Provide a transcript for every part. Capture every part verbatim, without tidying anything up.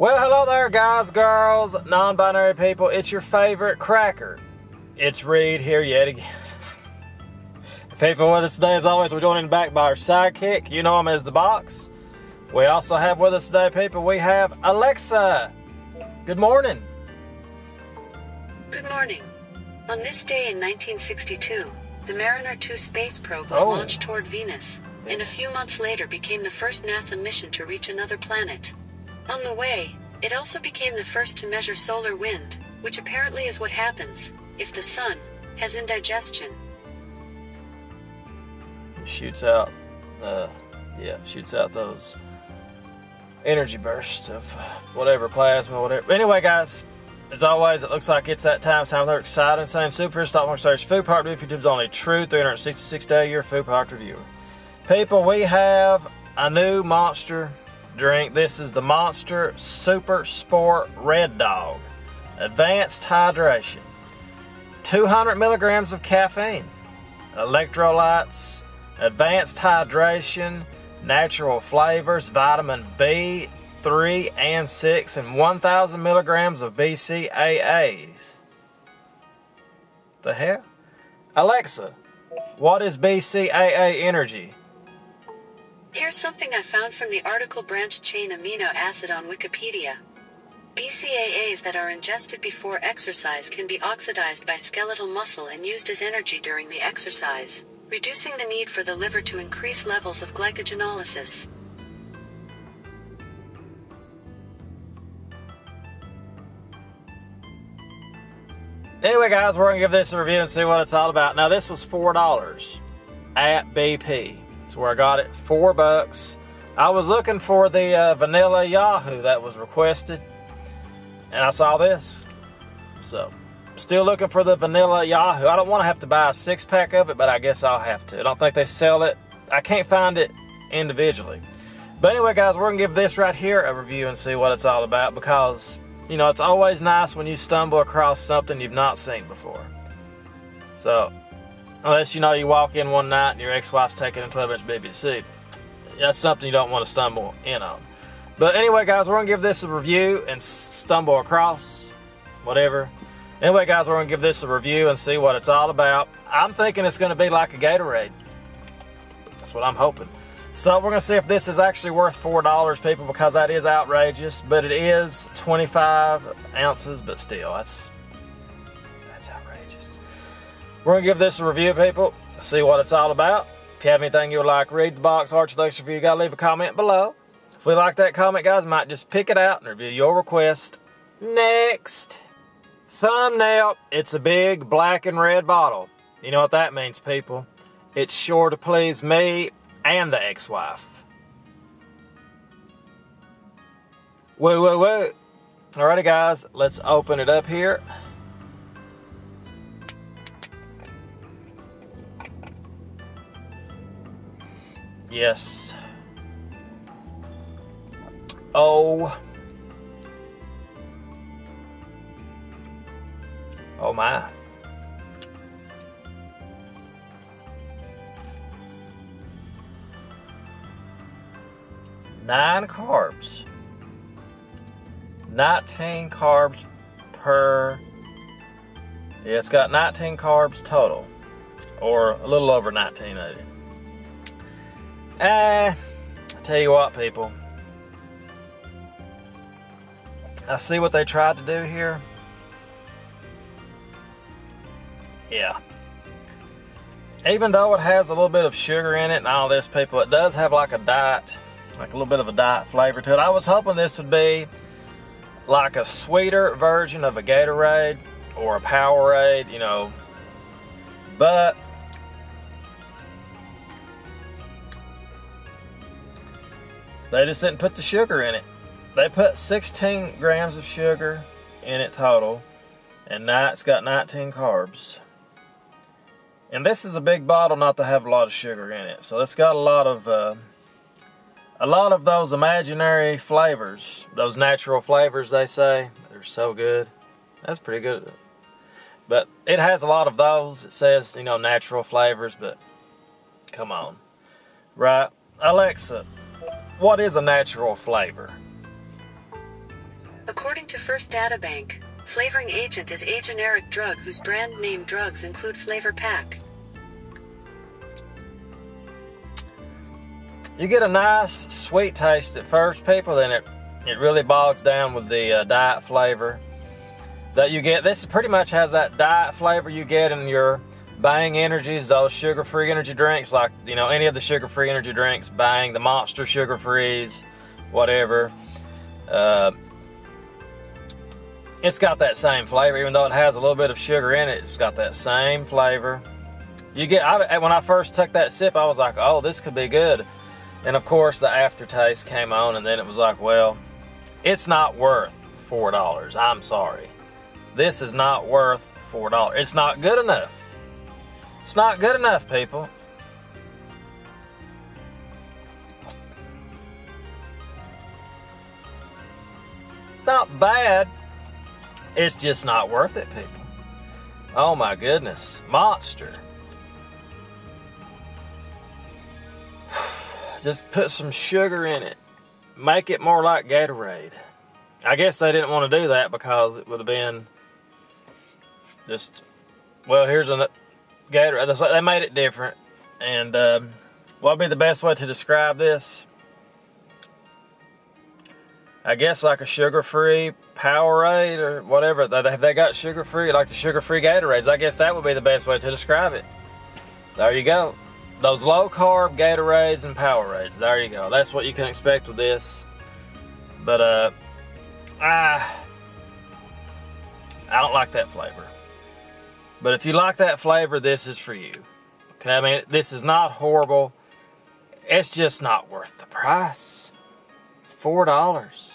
Well, hello there, guys, girls, non-binary people. It's your favorite cracker. It's Reed here yet again. People with us today, as always, we're joined in the back by our sidekick. You know him as the Box. We also have with us today, people, we have Alexa. Good morning. Good morning. On this day in nineteen sixty-two, the Mariner two space probe was oh. launched toward Venus, and a few months later became the first NASA mission to reach another planet. On the way, it also became the first to measure solar wind, which apparently is what happens if the sun has indigestion. It shoots out, uh, yeah, shoots out those energy bursts of whatever, plasma, whatever. But anyway, guys, as always, it looks like it's that time. It's time for exciting, same super stock market search food product review. YouTube's only true three hundred sixty-six day a year food product reviewer. People, we have a new monster drink. This is the Monster Super Sport Red Dawg Advanced Hydration. two hundred milligrams of caffeine, electrolytes, advanced hydration, natural flavors, vitamin B three and six, and one thousand milligrams of B C A As. The hell? Alexa, what is B C A A energy? Here's something I found from the article Branch Chain Amino Acid on Wikipedia. B C A As that are ingested before exercise can be oxidized by skeletal muscle and used as energy during the exercise, reducing the need for the liver to increase levels of glycogenolysis. Anyway, guys, we're going to give this a review and see what it's all about. Now, this was four dollars at B P. That's where I got it, four bucks. I was looking for the uh, vanilla Yahoo that was requested, and I saw this. So, still looking for the vanilla Yahoo. I don't want to have to buy a six pack of it, but I guess I'll have to. I don't think they sell it. I can't find it individually. But anyway, guys, we're gonna give this right here a review and see what it's all about, because, you know, it's always nice when you stumble across something you've not seen before. So, unless, you know, you walk in one night and your ex-wife's taking a twelve inch B B C. That's something you don't want to stumble in on. But anyway, guys, we're going to give this a review and stumble across, whatever. Anyway, guys, we're going to give this a review and see what it's all about. I'm thinking it's going to be like a Gatorade. That's what I'm hoping. So we're going to see if this is actually worth four dollars, people, because that is outrageous. But it is twenty-five ounces, but still, that's... We're going to give this a review, people, see what it's all about. If you have anything you would like, read the box, arch the extra review, got to leave a comment below. If we like that comment, guys, we might just pick it out and review your request next. Thumbnail, it's a big black and red bottle. You know what that means, people. It's sure to please me and the ex-wife. Woo, woo, woo. Alrighty, guys, let's open it up here. Yes. Oh. Oh my. Nine carbs. Nineteen carbs per. Yeah, it's got nineteen carbs total, or a little over nineteen of it. Uh, I tell you what, people, I see what they tried to do here. Yeah. Even though it has a little bit of sugar in it and all this, people, it does have like a diet, like a little bit of a diet flavor to it. I was hoping this would be like a sweeter version of a Gatorade or a Powerade, you know, but they just didn't put the sugar in it. They put sixteen grams of sugar in it total, and now it's got nineteen carbs. And this is a big bottle, not to have a lot of sugar in it. So it's got a lot of uh, a lot of those imaginary flavors, those natural flavors they say. They're so good. That's pretty good. But it has a lot of those. It says, you know, natural flavors, but come on. Right, Alexa, what is a natural flavor? According to First Data Bank, flavoring agent is a generic drug whose brand name drugs include flavor pack. You get a nice sweet taste at first, people, and it, it really bogs down with the uh, diet flavor that you get. This pretty much has that diet flavor you get in your Bang Energies, those sugar-free energy drinks, like, you know, any of the sugar-free energy drinks, Bang, the Monster Sugar Freeze, whatever. Uh, it's got that same flavor, even though it has a little bit of sugar in it, it's got that same flavor. You get, I, when I first took that sip, I was like, oh, this could be good. And of course the aftertaste came on, and then it was like, well, it's not worth four dollars. I'm sorry. This is not worth four dollars. It's not good enough. It's not good enough, people. It's not bad. It's just not worth it, people. Oh my goodness. Monster. Just put some sugar in it. Make it more like Gatorade. I guess they didn't want to do that because it would have been just, well, here's a Gatorade. They made it different. And um, what would be the best way to describe this? I guess like a sugar-free Powerade or whatever. Have they got sugar-free? Like the sugar-free Gatorades. I guess that would be the best way to describe it. There you go. Those low-carb Gatorades and Powerades. There you go. That's what you can expect with this. But, uh, I, I don't like that flavor. But if you like that flavor, this is for you. Okay, I mean, this is not horrible. It's just not worth the price. four dollars.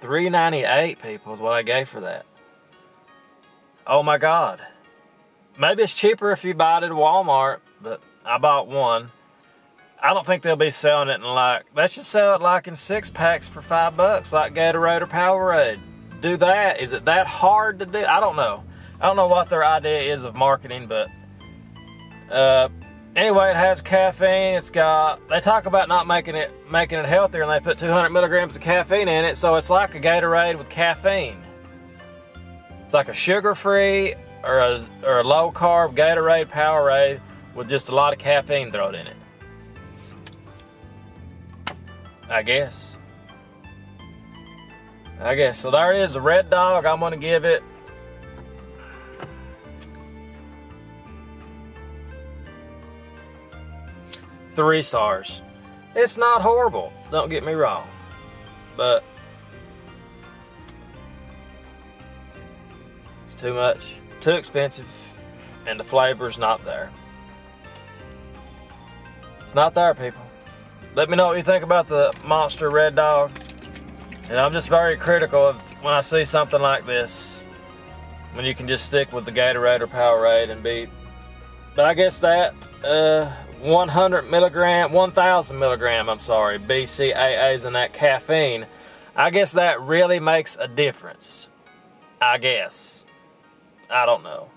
three ninety-eight, people, is what I gave for that. Oh, my God. Maybe it's cheaper if you buy it at Walmart, but I bought one. I don't think they'll be selling it in like, they should sell it like in six packs for five bucks, like Gatorade or Powerade. Do that. Is it that hard to do? I don't know. I don't know what their idea is of marketing, but uh, anyway, it has caffeine. It's got, they talk about not making it making it healthier, and they put two hundred milligrams of caffeine in it, so it's like a Gatorade with caffeine. It's like a sugar-free or a, or a low-carb Gatorade, Powerade, with just a lot of caffeine thrown in it. I guess. I guess. So there is the Red Dawg. I'm going to give it. Three stars. It's not horrible. Don't get me wrong. But. It's too much. Too expensive. And the flavor's not there. It's not there, people. Let me know what you think about the Monster Red Dawg. And I'm just very critical of when I see something like this, when you can just stick with the Gatorade or Powerade and be. But I guess that uh, one hundred milligram, one thousand milligram, I'm sorry, B C A As and that caffeine, I guess that really makes a difference. I guess. I don't know.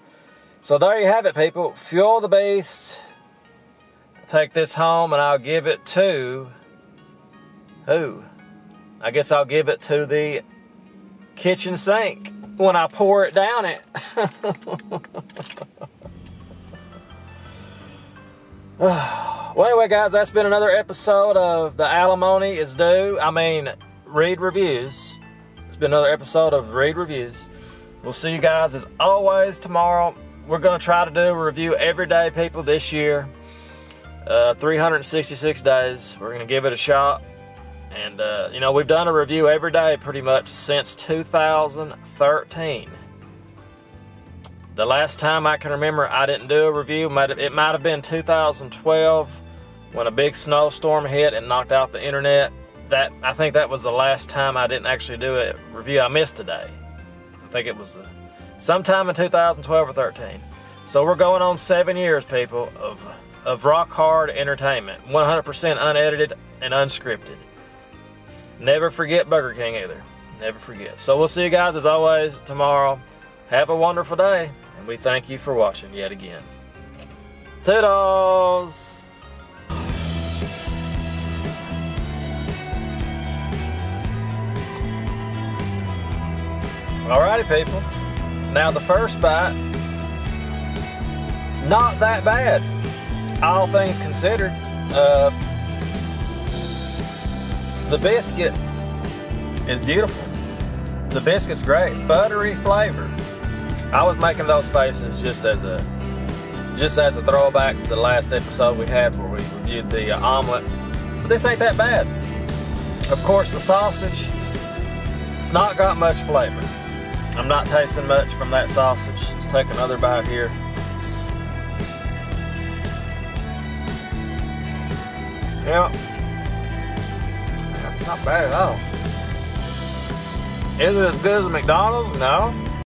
So there you have it, people. Fuel the Beast. Take this home, and I'll give it to who? I guess I'll give it to the kitchen sink when I pour it down it. Well, anyway, guys, that's been another episode of The Alimony Is Due. I mean, Reed Reviews. It's been another episode of Reed Reviews. We'll see you guys, as always, tomorrow. We're going to try to do a review every day, people, this year. Uh, three hundred sixty-six days. We're going to give it a shot. And, uh, you know, we've done a review every day pretty much since two thousand thirteen. The last time I can remember I didn't do a review, it might have been two thousand twelve when a big snowstorm hit and knocked out the internet. That I think that was the last time I didn't actually do a review. I missed a day. I think it was a, sometime in two thousand twelve or thirteen. So we're going on seven years, people, of... of rock hard entertainment, one hundred percent unedited and unscripted. Never forget Burger King either. Never forget. So we'll see you guys, as always, tomorrow. Have a wonderful day, and we thank you for watching yet again. Toodles! Alrighty, people. Now the first bite, not that bad, all things considered. Uh, the biscuit is beautiful. The biscuit's great, buttery flavor. I was making those faces just as a just as a throwback to the last episode we had where we reviewed the uh, omelet. But this ain't that bad. Of course, the sausage, it's not got much flavor. I'm not tasting much from that sausage. Let's take another bite here. Yeah, that's not bad at all. Is it as good as McDonald's? No.